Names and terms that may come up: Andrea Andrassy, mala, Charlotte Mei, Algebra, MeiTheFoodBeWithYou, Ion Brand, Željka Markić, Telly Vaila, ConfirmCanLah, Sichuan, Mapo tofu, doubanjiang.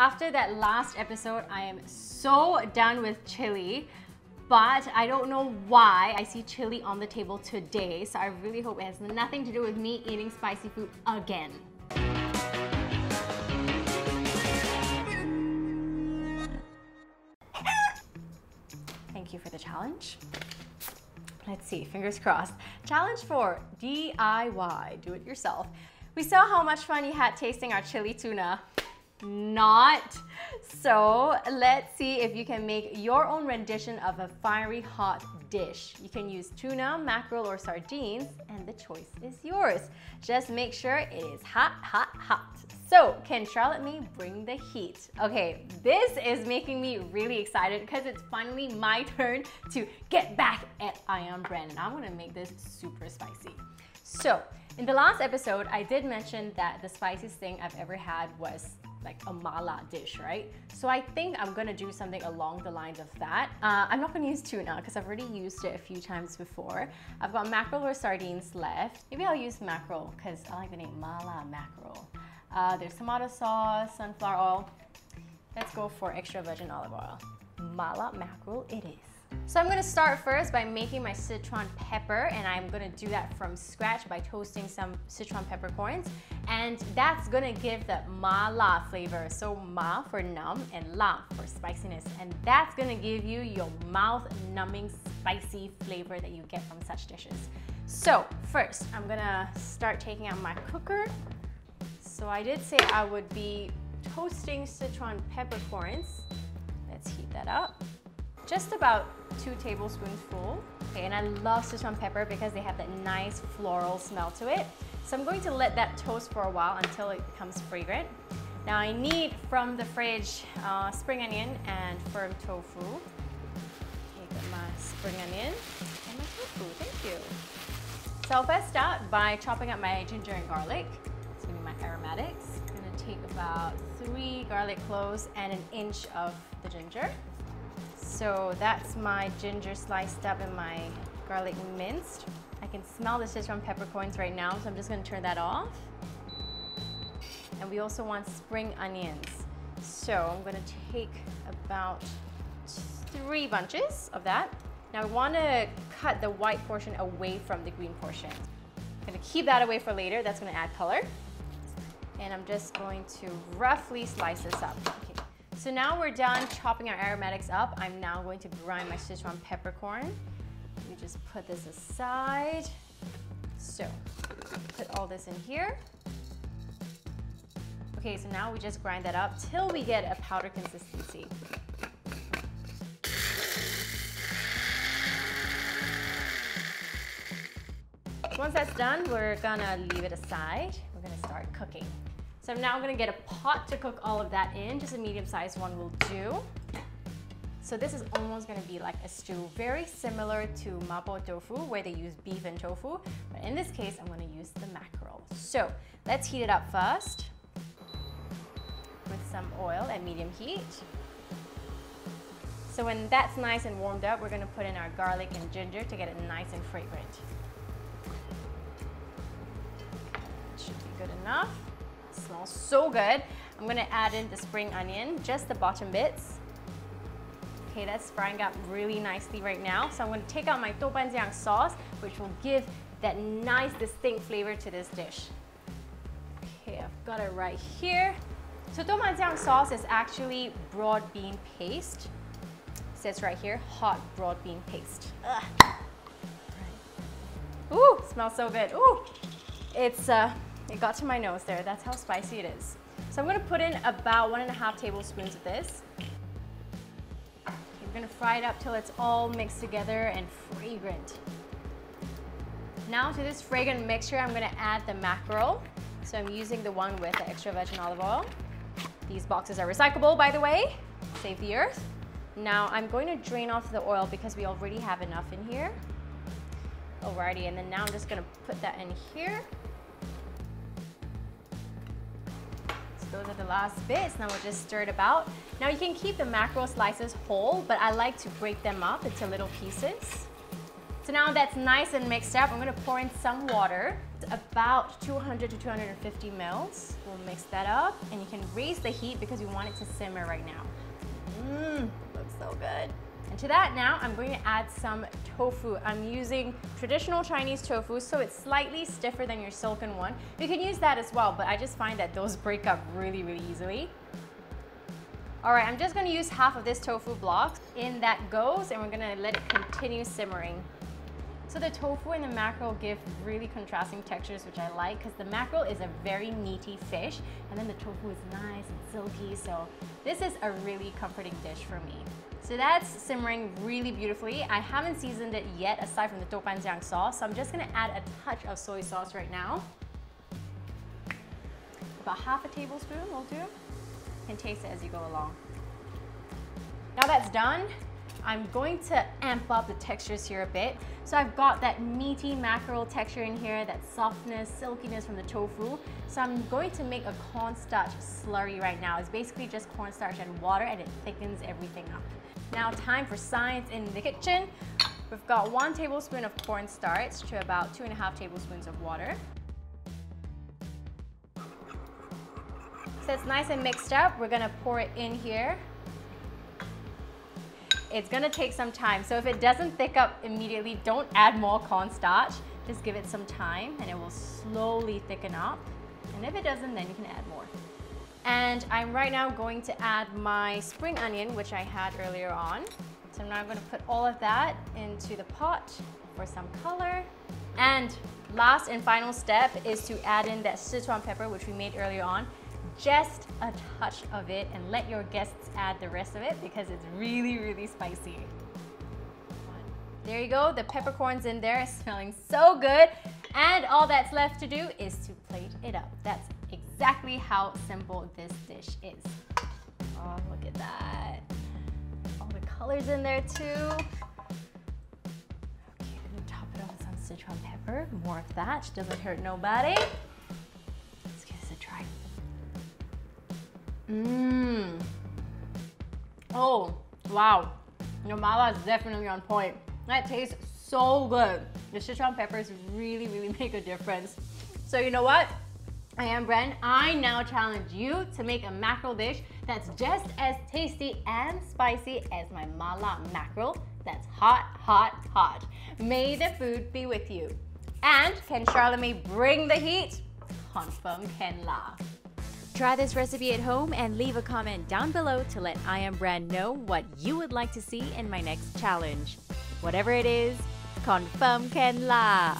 After that last episode, I am so done with chili, but I don't know why I see chili on the table today, so I really hope it has nothing to do with me eating spicy food again. Thank you for the challenge. Let's see, fingers crossed. Challenge 4, DIY, do it yourself. We saw how much fun you had tasting our chili tuna. Not. So let's see if you can make your own rendition of a fiery hot dish. You can use tuna, mackerel, or sardines, and the choice is yours. Just make sure it is hot, hot, hot. So can Charlotte Mei bring the heat? Okay, this is making me really excited because it's finally my turn to get back at Ion Brand, and I'm gonna make this super spicy. So in the last episode, I did mention that the spiciest thing I've ever had was like a mala dish, right? So I think I'm gonna do something along the lines of that. I'm not gonna use tuna because I've already used it a few times before. I've got mackerel or sardines left. Maybe I'll use mackerel because I like the name mala mackerel. There's tomato sauce, sunflower oil. Let's go for extra virgin olive oil. Mala mackerel it is. So I'm gonna start first by making my Sichuan pepper, and I'm gonna do that from scratch by toasting some Sichuan peppercorns, and that's gonna give that mala flavor. So ma for numb and la for spiciness, and that's gonna give you your mouth-numbing spicy flavor that you get from such dishes. So first, I'm gonna start taking out my cooker. So I did say I would be toasting Sichuan peppercorns. Let's heat that up. Just about 2 tablespoons full. Okay, and I love Sichuan pepper because they have that nice floral smell to it. So I'm going to let that toast for a while until it becomes fragrant. Now I need from the fridge spring onion and firm tofu. Okay, got my spring onion and my tofu, thank you. So I'll first start by chopping up my ginger and garlic. It's gonna be my aromatics. I'm gonna take about 3 garlic cloves and 1 inch of the ginger. So that's my ginger sliced up and my garlic minced. I can smell the Sichuan peppercorns right now, so I'm just gonna turn that off. And we also want spring onions. So I'm gonna take about 3 bunches of that. Now we wanna cut the white portion away from the green portion. I'm gonna keep that away for later, that's gonna add color. And I'm just going to roughly slice this up. Okay. So now we're done chopping our aromatics up. I'm now going to brine my Sichuan peppercorn. Let me just put this aside. So, put all this in here. Okay, so now we just grind that up till we get a powder consistency. Once that's done, we're gonna leave it aside. We're gonna start cooking. So now I'm gonna get a pot to cook all of that in, just a medium-sized one will do. So this is almost gonna be like a stew, very similar to Mapo tofu, where they use beef and tofu, but in this case, I'm gonna use the mackerel. So let's heat it up first with some oil at medium heat. So when that's nice and warmed up, we're gonna put in our garlic and ginger to get it nice and fragrant. That should be good enough. Smells so good. I'm gonna add in the spring onion, just the bottom bits. Okay, that's frying up really nicely right now. So I'm gonna take out my doubanjiang sauce, which will give that nice, distinct flavor to this dish. Okay, I've got it right here. So doubanjiang sauce is actually broad bean paste. It says right here, hot broad bean paste. Ugh. Ooh, smells so good. Ooh, it got to my nose there, that's how spicy it is. So I'm gonna put in about 1.5 tablespoons of this. Okay, we're gonna fry it up till it's all mixed together and fragrant. Now to this fragrant mixture, I'm gonna add the mackerel. So I'm using the one with the extra virgin olive oil. These boxes are recyclable, by the way. Save the earth. Now I'm going to drain off the oil because we already have enough in here. Alrighty, and then now I'm just gonna put that in here. Those are the last bits, now we'll just stir it about. Now you can keep the mackerel slices whole, but I like to break them up into little pieces. It's So now that's nice and mixed up, I'm going to pour in some water, about 200 to 250 mils. We'll mix that up, and you can raise the heat because you want it to simmer right now. Mmm, looks so good. And to that now, I'm going to add some tofu. I'm using traditional Chinese tofu, so it's slightly stiffer than your silken one. You can use that as well, but I just find that those break up really, really easily. All right, I'm just going to use half of this tofu block. In that goes, and we're going to let it continue simmering. So the tofu and the mackerel give really contrasting textures, which I like, because the mackerel is a very meaty fish, and then the tofu is nice and silky, so this is a really comforting dish for me. So that's simmering really beautifully. I haven't seasoned it yet, aside from the doubanjiang sauce, so I'm just gonna add a touch of soy sauce right now. About half a tablespoon will do. You can taste it as you go along. Now that's done. I'm going to amp up the textures here a bit. So I've got that meaty mackerel texture in here, that softness, silkiness from the tofu. So I'm going to make a cornstarch slurry right now. It's basically just cornstarch and water, and it thickens everything up. Now time for science in the kitchen. We've got 1 tablespoon of cornstarch to about 2.5 tablespoons of water. So it's nice and mixed up. We're gonna pour it in here. It's gonna take some time, so if it doesn't thick up immediately, don't add more cornstarch. Just give it some time and it will slowly thicken up. And if it doesn't, then you can add more. And I'm right now going to add my spring onion, which I had earlier on. So now I'm gonna put all of that into the pot for some color. And last and final step is to add in that Sichuan pepper, which we made earlier on. Just a touch of it, and let your guests add the rest of it because it's really, really spicy. There you go, the peppercorns in there, smelling so good. And all that's left to do is to plate it up. That's exactly how simple this dish is. Oh, look at that. All the colors in there too. Okay, I'm gonna top it off with some Sichuan pepper. More of that, doesn't hurt nobody. Let's give this a try. Mmm. Oh, wow. Your mala is definitely on point. That tastes so good. The Sichuan peppers really, really make a difference. So you know what? Ion Brand, I now challenge you to make a mackerel dish that's just as tasty and spicy as my mala mackerel that's hot, hot, hot. May the food be with you. And can Charlotte Mei bring the heat? Confirm can la. Try this recipe at home and leave a comment down below to let Ion Brand know what you would like to see in my next challenge. Whatever it is, confirm can la!